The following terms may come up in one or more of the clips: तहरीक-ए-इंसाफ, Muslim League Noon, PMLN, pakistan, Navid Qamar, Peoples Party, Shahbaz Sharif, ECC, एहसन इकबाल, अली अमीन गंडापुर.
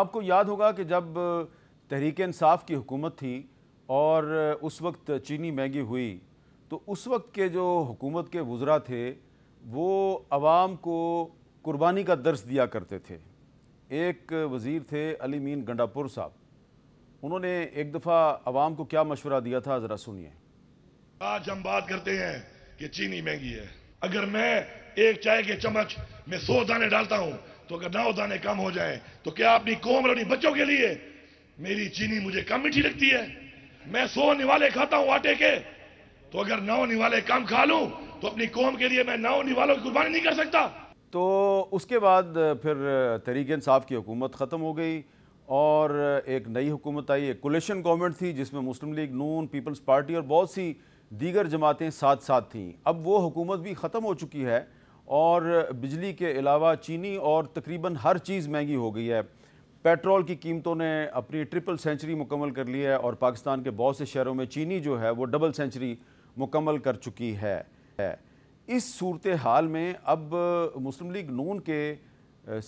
आपको याद होगा कि जब तहरीक-ए-इंसाफ की हुकूमत थी और उस वक्त चीनी महंगी हुई तो उस वक्त के जो हुकूमत के वज़रा थे वो आवाम को कुर्बानी का दर्स दिया करते थे। एक वज़ीर थे अली अमीन गंडापुर साहब, उन्होंने एक दफ़ा आवाम को क्या मशवरा दिया था ज़रा सुनिए। आज हम बात करते हैं कि चीनी महंगी है, अगर मैं एक चाय के चम्मच में 100 दाने डालता हूँ तो अगर 9 दाने कम हो जाए तो क्या अपनी कौम और अपने बच्चों के लिए मेरी चीनी मुझे कम मीठी लगती है? मैं 100 निवाले खाता हूँ आटे के, तो अगर 9 निवाले कम खा लूँ तो अपनी कौम के लिए मैं 9 निवालों की कुर्बानी नहीं कर सकता। तो उसके बाद फिर तहरीक-ए-इंसाफ की हुकूमत ख़त्म हो गई और एक नई हुकूमत आई, एक कोलिशन गवर्नमेंट थी जिसमें मुस्लिम लीग नून, पीपल्स पार्टी और बहुत सी दीगर जमातें साथ साथ थीं। अब वो हुकूमत भी ख़त्म हो चुकी है और बिजली के अलावा चीनी और तकरीबन हर चीज़ महंगी हो गई है। पेट्रोल की कीमतों ने अपनी 300 सेंचुरी मुकम्मल कर ली है और पाकिस्तान के बहुत से शहरों में चीनी जो है वो 200 सेंचुरी मुकम्मल कर चुकी है। इस सूरत हाल में अब मुस्लिम लीग नून के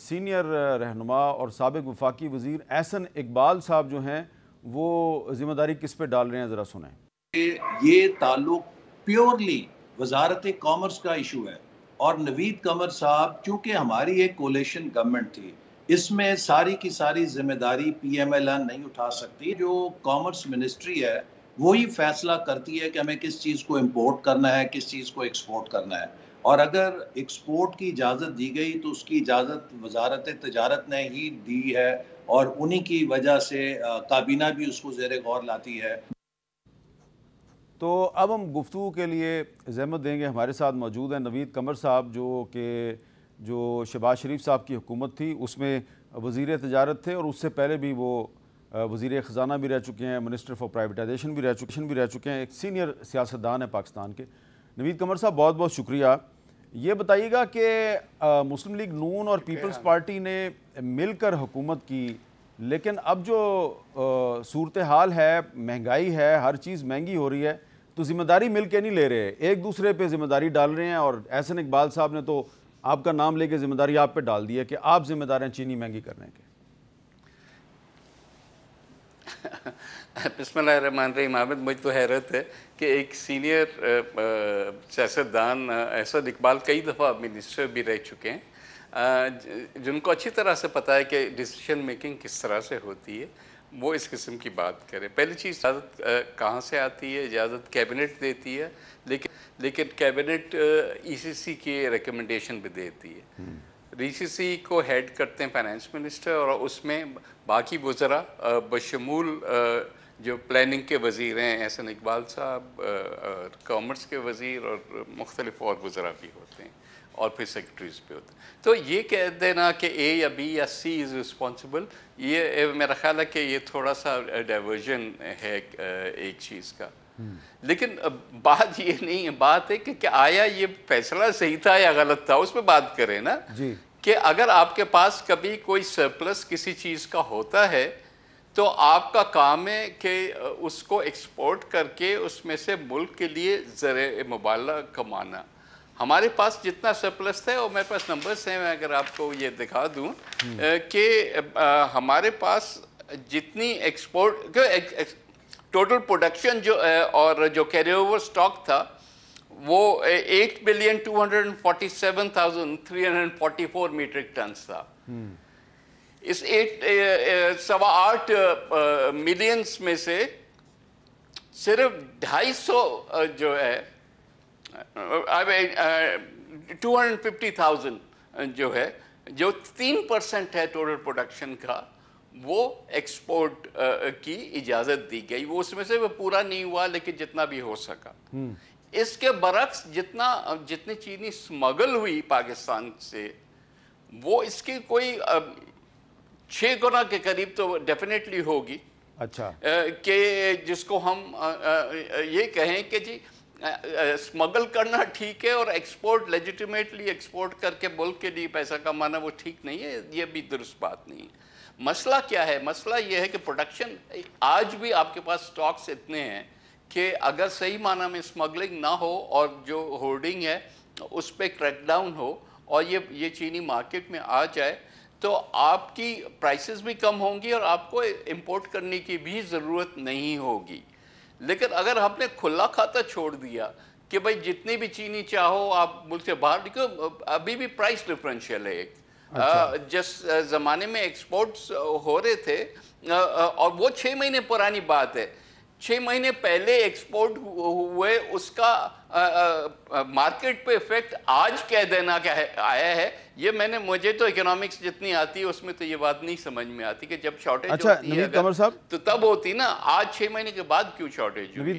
सीनियर रहनुमा और साबिक़ वफाकी वज़ीर एहसन इकबाल साहब जो हैं वो ज़िम्मेदारी किस पे डाल रहे हैं, ज़रा सुनें। ये ताल्लुक प्योरली वजारत कॉमर्स का इशू है और नवीद कमर साहब चूँकि हमारी एक कोलेशन गवर्नमेंट थी, इसमें सारी की सारी जिम्मेदारी PMLN नहीं उठा सकती। जो कॉमर्स मिनिस्ट्री है वही फैसला करती है कि हमें किस चीज़ को इंपोर्ट करना है, किस चीज़ को एक्सपोर्ट करना है, और अगर एक्सपोर्ट की इजाज़त दी गई तो उसकी इजाज़त वजारत तजारत ने ही दी है और उन्हीं की वजह से काबीना भी उसको ज़ेरे गौर लाती है। तो अब हम गुफ्तगू के लिए ज़हमत देंगे, हमारे साथ मौजूद हैं नवीद कमर साहब जो शहबाज शरीफ साहब की हुकूमत थी उसमें वज़ीर तजारत थे और उससे पहले भी वो वज़ीर ख़जाना भी रह चुके हैं, मिनिस्टर फॉर प्राइवेटाइजेशन भी रह चुके हैं, एक सीनियर सियासतदान है पाकिस्तान के। नवीद कमर साहब बहुत बहुत शुक्रिया। ये बताइएगा कि मुस्लिम लीग नून और पीपल्स पार्टी ने मिलकर हुकूमत की, लेकिन अब जो सूरत हाल है, महंगाई है, हर चीज़ महंगी हो रही है, तो ज़िम्मेदारी मिल के नहीं ले रहे, एक दूसरे पे ज़िम्मेदारी डाल रहे हैं और एहसन इकबाल साहब ने तो आपका नाम लेके ज़िम्मेदारी आप पे डाल दी है कि आप ज़िम्मेदार हैं चीनी महंगी करने के। बिस्मिल्लाहिर्रहमानिर्रहीम। आबिद, मुझे तो हैरत है कि एक सीनियर सियासतदान एहसन इकबाल कई दफ़ा मिनिस्टर भी रह चुके हैं, जिनको अच्छी तरह से पता है कि डिसीजन मेकिंग किस तरह से होती है, वो इस किस्म की बात करें। पहली चीज़, इजाज़त कहाँ से आती है? इजाज़त कैबिनेट देती है, लेकिन कैबिनेट ECC की रिकमेंडेशन भी देती है। ECC को हेड करते हैं फाइनेंस मिनिस्टर और उसमें बाकी वज़रा बशमूल जो प्लानिंग के वज़ीर हैं एहसन इकबाल साहब, कॉमर्स के वज़ीर और मुख्तलिफ और वज़रा भी होते हैं और फिर सेक्रेटरीज पे होते हैं। तो ये कह देना कि A या B या C इज़ रिस्पॉन्सिबल, ये मेरा ख़्याल है कि ये थोड़ा सा डाइवर्जन है एक चीज़ का। लेकिन बात ये नहीं है, बात है कि आया ये फैसला सही था या गलत था, उस पर बात करें ना जी। कि अगर आपके पास कभी कोई सरप्लस किसी चीज़ का होता है तो आपका काम है कि उसको एक्सपोर्ट करके उसमें से मुल्क के लिए ज़रिए मुबाला कमाना। हमारे पास जितना सरप्लस है और मेरे पास नंबर्स हैं, मैं अगर आपको ये दिखा दूं कि हमारे पास जितनी एक्सपोर्ट टोटल प्रोडक्शन जो और जो कैरी ओवर स्टॉक था वो 8,247,344 मीट्रिक टन था। इस 8.25 मिलियंस में से सिर्फ 250 जो है 250,000 जो है, जो 3% है टोटल प्रोडक्शन का, वो एक्सपोर्ट की इजाज़त दी गई। वो उसमें से वो पूरा नहीं हुआ लेकिन जितना भी हो सका। इसके बरक्स जितनी चीनी स्मगल हुई पाकिस्तान से, वो इसकी कोई 6 गुना के करीब तो डेफिनेटली होगी। अच्छा, के जिसको हम ये कहें कि जी स्मगल करना ठीक है और एक्सपोर्ट लेजिटिमेटली एक्सपोर्ट करके मुल्क के लिए पैसा कमाना वो ठीक नहीं है, ये भी दुरुस्त बात नहीं है। मसला क्या है? मसला ये है कि प्रोडक्शन आज भी आपके पास स्टॉक्स इतने हैं कि अगर सही माना में स्मगलिंग ना हो और जो होर्डिंग है उस पर क्रैकडाउन हो और ये चीनी मार्केट में आ जाए तो आपकी प्राइसेस भी कम होंगी और आपको इंपोर्ट करने की भी ज़रूरत नहीं होगी। लेकिन अगर हमने खुला खाता छोड़ दिया कि भाई जितनी भी चीनी चाहो आप मुल्क से बाहर निकलो, अभी भी प्राइस डिफरेंशियल है। अच्छा। जिस ज़माने में एक्सपोर्ट्स हो रहे थे और वो 6 महीने पुरानी बात है, 6 महीने पहले एक्सपोर्ट हुए उसका मार्केट पे इफेक्ट आज कह देना क्या है आया है, ये मुझे तो इकोनॉमिक्स जितनी आती है उसमें तो ये बात नहीं समझ में आती कि जब शॉर्टेज होती है तो तब होती ना, आज 6 महीने के बाद क्यों शॉर्टेज हुई।